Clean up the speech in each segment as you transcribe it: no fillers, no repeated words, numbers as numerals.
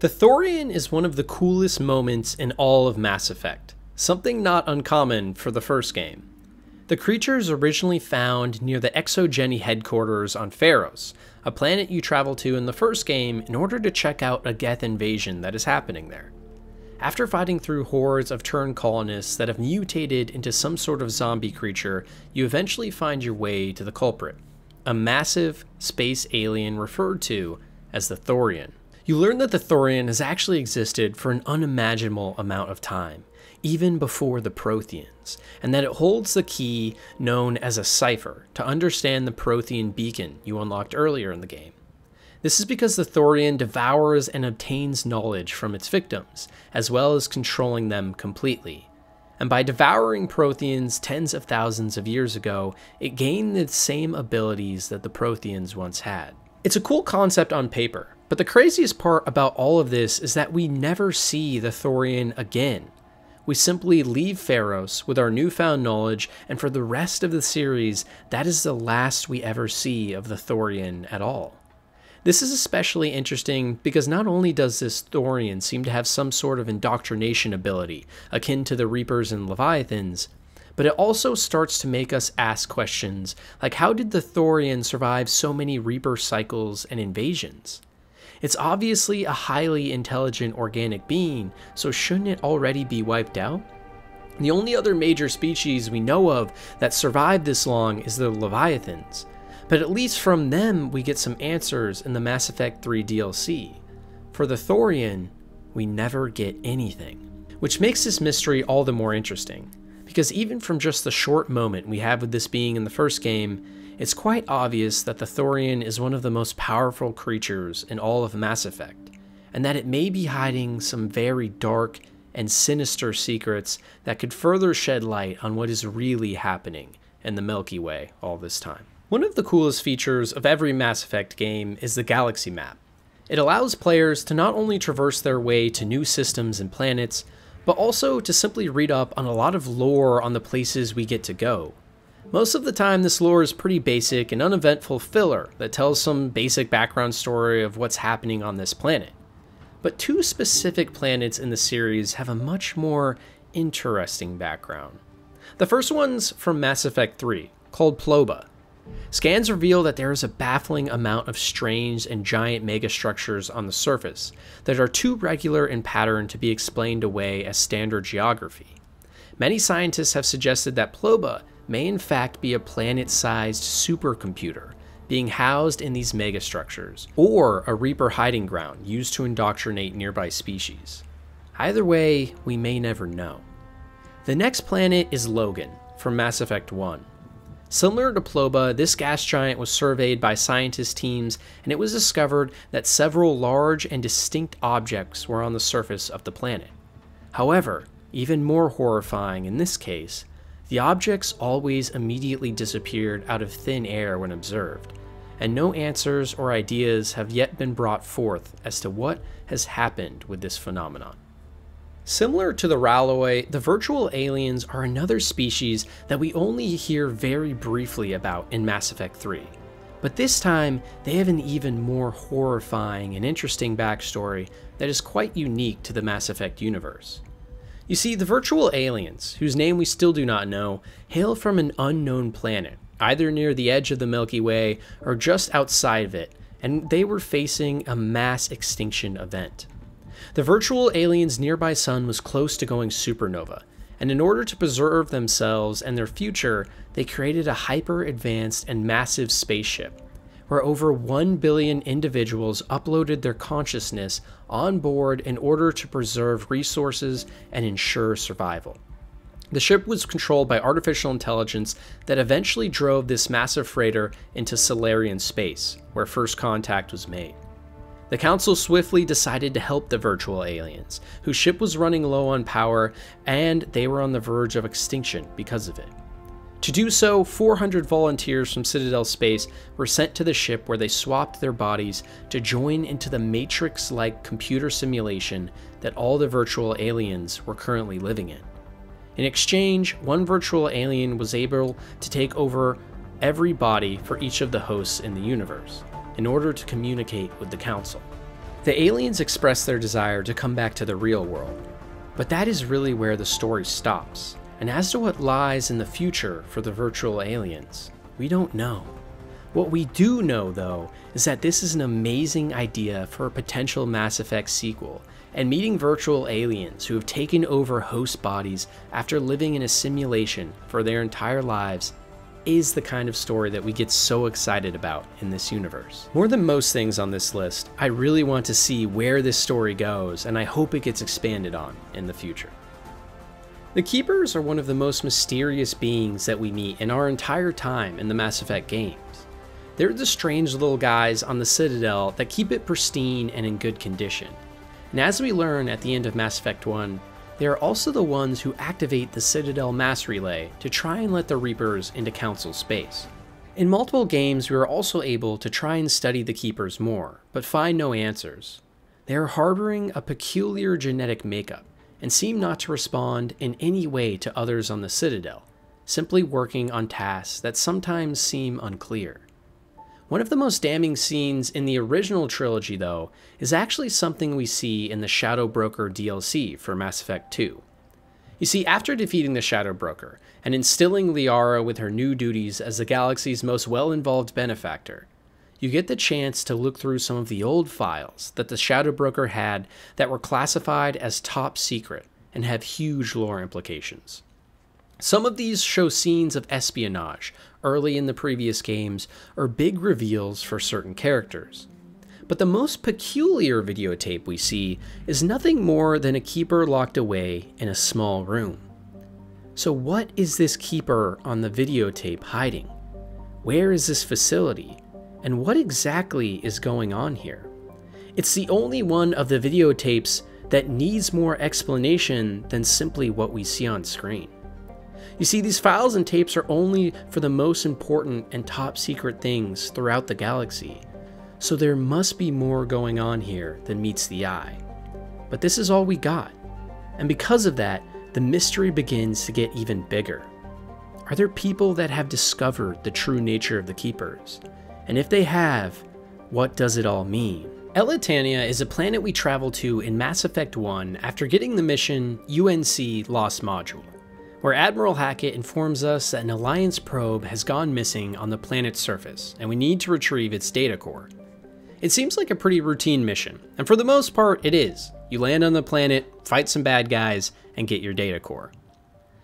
The Thorian is one of the coolest moments in all of Mass Effect, something not uncommon for the first game. The creatures originally found near the Exogeni headquarters on Pharos, a planet you travel to in the first game in order to check out a Geth invasion that is happening there. After fighting through hordes of Turn colonists that have mutated into some sort of zombie creature, you eventually find your way to the culprit, a massive space alien referred to as the Thorian. You learn that the Thorian has actually existed for an unimaginable amount of time, even before the Protheans, and that it holds the key known as a cipher to understand the Prothean beacon you unlocked earlier in the game. This is because the Thorian devours and obtains knowledge from its victims, as well as controlling them completely. And by devouring Protheans tens of thousands of years ago, it gained the same abilities that the Protheans once had. It's a cool concept on paper, but the craziest part about all of this is that we never see the Thorian again. We simply leave Pharos with our newfound knowledge, and for the rest of the series, that is the last we ever see of the Thorian at all. This is especially interesting because not only does this Thorian seem to have some sort of indoctrination ability, akin to the Reapers and Leviathans, but it also starts to make us ask questions like, how did the Thorian survive so many Reaper cycles and invasions? It's obviously a highly intelligent organic being, so shouldn't it already be wiped out? The only other major species we know of that survived this long is the Leviathans, but at least from them we get some answers in the Mass Effect 3 DLC. For the Thorian, we never get anything, which makes this mystery all the more interesting, because even from just the short moment we have with this being in the first game, it's quite obvious that the Thorian is one of the most powerful creatures in all of Mass Effect, and that it may be hiding some very dark and sinister secrets that could further shed light on what is really happening in the Milky Way all this time. One of the coolest features of every Mass Effect game is the Galaxy Map. It allows players to not only traverse their way to new systems and planets, but also to simply read up on a lot of lore on the places we get to go. Most of the time, this lore is pretty basic and uneventful filler that tells some basic background story of what's happening on this planet. But two specific planets in the series have a much more interesting background. The first one's from Mass Effect 3, called Ploba. Scans reveal that there is a baffling amount of strange and giant megastructures on the surface that are too regular in pattern to be explained away as standard geography. Many scientists have suggested that Ploba may in fact be a planet-sized supercomputer being housed in these megastructures, or a Reaper hiding ground used to indoctrinate nearby species. Either way, we may never know. The next planet is Logan from Mass Effect 1. Similar to Ploba, this gas giant was surveyed by scientist teams, and it was discovered that several large and distinct objects were on the surface of the planet. However, even more horrifying in this case, the objects always immediately disappeared out of thin air when observed, and no answers or ideas have yet been brought forth as to what has happened with this phenomenon. Similar to the Ralloi, the virtual aliens are another species that we only hear very briefly about in Mass Effect 3, but this time they have an even more horrifying and interesting backstory that is quite unique to the Mass Effect universe. You see, the virtual aliens, whose name we still do not know, hail from an unknown planet, either near the edge of the Milky Way or just outside of it, and they were facing a mass extinction event. The virtual aliens' nearby sun was close to going supernova, and in order to preserve themselves and their future, they created a hyper-advanced and massive spaceship, where over 1 billion individuals uploaded their consciousness on board in order to preserve resources and ensure survival. The ship was controlled by artificial intelligence that eventually drove this massive freighter into Salarian space, where first contact was made. The Council swiftly decided to help the virtual aliens, whose ship was running low on power, and they were on the verge of extinction because of it. To do so, 400 volunteers from Citadel Space were sent to the ship, where they swapped their bodies to join into the Matrix-like computer simulation that all the virtual aliens were currently living in. In exchange, one virtual alien was able to take over every body for each of the hosts in the universe in order to communicate with the Council. The aliens express their desire to come back to the real world, but that is really where the story stops. And as to what lies in the future for the virtual aliens, we don't know. What we do know, though, is that this is an amazing idea for a potential Mass Effect sequel, and meeting virtual aliens who have taken over host bodies after living in a simulation for their entire lives is the kind of story that we get so excited about in this universe. More than most things on this list, I really want to see where this story goes, and I hope it gets expanded on in the future. The Keepers are one of the most mysterious beings that we meet in our entire time in the Mass Effect games. They're the strange little guys on the Citadel that keep it pristine and in good condition. And as we learn at the end of Mass Effect 1, they are also the ones who activate the Citadel mass relay to try and let the Reapers into Council space. In multiple games, we were also able to try and study the Keepers more, but find no answers. They are harboring a peculiar genetic makeup and seem not to respond in any way to others on the Citadel, simply working on tasks that sometimes seem unclear. One of the most damning scenes in the original trilogy, though, is actually something we see in the Shadow Broker DLC for Mass Effect 2. You see, after defeating the Shadow Broker and instilling Liara with her new duties as the galaxy's most well-involved benefactor, you get the chance to look through some of the old files that the Shadow Broker had that were classified as top secret and have huge lore implications. Some of these show scenes of espionage early in the previous games or big reveals for certain characters. But the most peculiar videotape we see is nothing more than a Keeper locked away in a small room. So what is this Keeper on the videotape hiding? Where is this facility? And what exactly is going on here? It's the only one of the videotapes that needs more explanation than simply what we see on screen. You see, these files and tapes are only for the most important and top secret things throughout the galaxy, so there must be more going on here than meets the eye. But this is all we got, and because of that, the mystery begins to get even bigger. Are there people that have discovered the true nature of the Keepers? And if they have, what does it all mean? Elitania is a planet we travel to in Mass Effect 1 after getting the mission UNC Lost Module, where Admiral Hackett informs us that an Alliance probe has gone missing on the planet's surface, and we need to retrieve its data core. It seems like a pretty routine mission, and for the most part, it is. You land on the planet, fight some bad guys, and get your data core.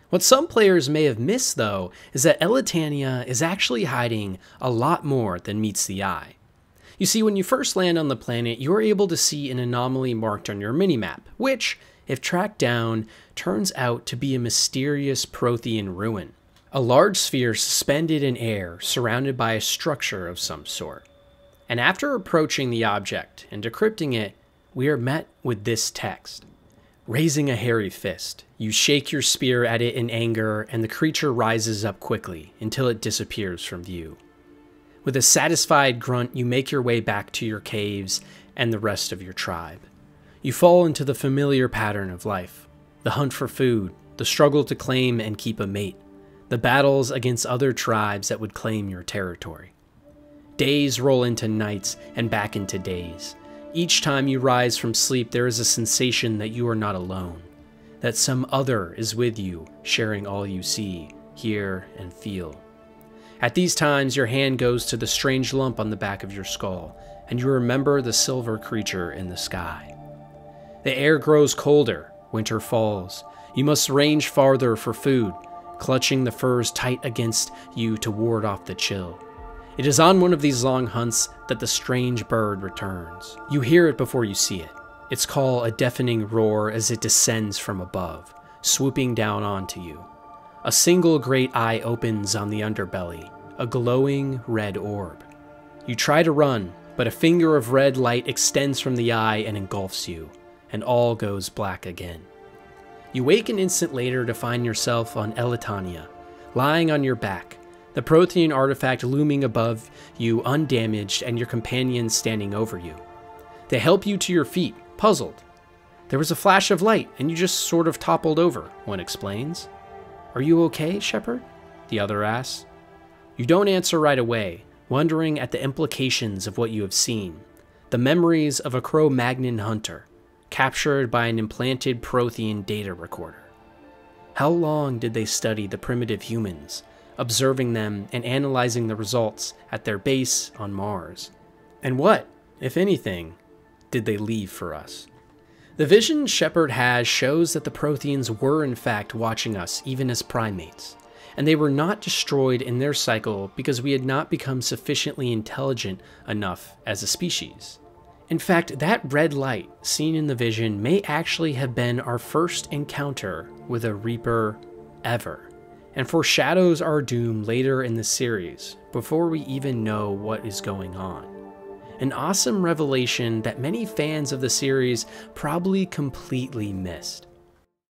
What some players may have missed, though, is that Elitania is actually hiding a lot more than meets the eye. You see, when you first land on the planet, you're able to see an anomaly marked on your minimap, which, if tracked down, turns out to be a mysterious Prothean ruin, a large sphere suspended in air surrounded by a structure of some sort. And after approaching the object and decrypting it, we are met with this text. Raising a hairy fist, you shake your spear at it in anger, and the creature rises up quickly until it disappears from view. With a satisfied grunt, you make your way back to your caves and the rest of your tribe. You fall into the familiar pattern of life, the hunt for food, the struggle to claim and keep a mate, the battles against other tribes that would claim your territory. Days roll into nights and back into days. Each time you rise from sleep, there is a sensation that you are not alone, that some other is with you, sharing all you see, hear, and feel. At these times, your hand goes to the strange lump on the back of your skull, and you remember the silver creature in the sky. The air grows colder, winter falls. You must range farther for food, clutching the furs tight against you to ward off the chill. It is on one of these long hunts that the strange bird returns. You hear it before you see it. Its call a deafening roar as it descends from above, swooping down onto you. A single great eye opens on the underbelly, a glowing red orb. You try to run, but a finger of red light extends from the eye and engulfs you, and all goes black again. You wake an instant later to find yourself on Elitania, lying on your back, the Prothean artifact looming above you undamaged and your companions standing over you. They help you to your feet, puzzled. There was a flash of light and you just sort of toppled over, one explains. Are you okay, Shepard? The other asks. You don't answer right away, wondering at the implications of what you have seen. the memories of a Cro-Magnon hunter, captured by an implanted Prothean data recorder. How long did they study the primitive humans, observing them and analyzing the results at their base on Mars? And what, if anything, did they leave for us? The vision Shepard has shows that the Protheans were in fact watching us even as primates, and they were not destroyed in their cycle because we had not become sufficiently intelligent enough as a species. In fact, that red light seen in the vision may actually have been our first encounter with a Reaper ever, and foreshadows our doom later in the series, before we even know what is going on. An awesome revelation that many fans of the series probably completely missed.